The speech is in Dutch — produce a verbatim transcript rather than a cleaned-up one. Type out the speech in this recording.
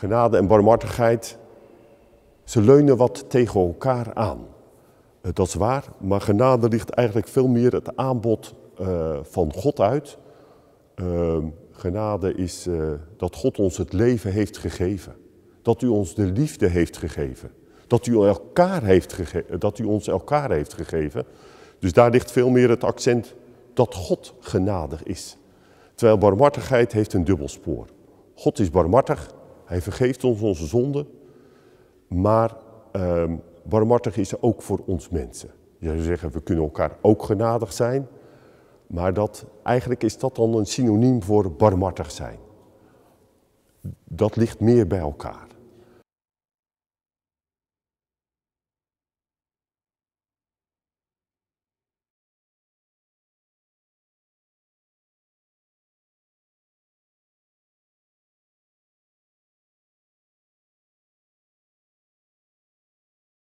Genade en barmhartigheid, ze leunen wat tegen elkaar aan. Dat is waar, maar genade ligt eigenlijk veel meer het aanbod uh, van God uit. Uh, genade is uh, dat God ons het leven heeft gegeven. Dat u ons de liefde heeft gegeven. Dat u, elkaar heeft gege- dat u ons elkaar heeft gegeven. Dus daar ligt veel meer het accent dat God genadig is. Terwijl barmhartigheid heeft een dubbelspoor. God is barmhartig, hij vergeeft ons onze zonden, maar eh, barmhartig is ook voor ons mensen. Je zou zeggen, we kunnen elkaar ook genadig zijn, maar dat, eigenlijk is dat dan een synoniem voor barmhartig zijn. Dat ligt meer bij elkaar.